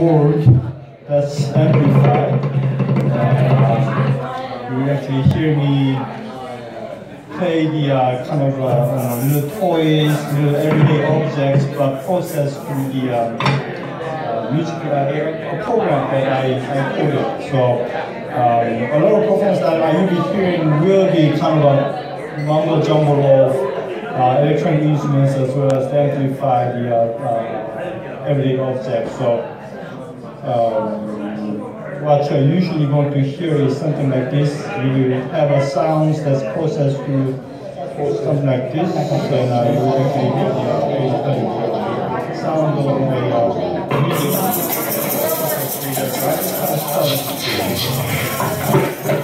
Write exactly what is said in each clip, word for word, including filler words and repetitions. Word that's amplified. Uh, you actually hear me play the uh, kind of uh, uh, little toys, little everyday objects, but processed through the uh, uh, music uh, program that I recorded. So um, a lot of programs that I will be hearing will be kind of a mumble jumble of uh, electronic instruments as well as they amplify the uh, uh, everyday objects. So. Um, what you're usually going to hear is something like this. You will have a sound that's processed through something like this, and uh, you will actually get the sound of the music.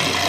Uh,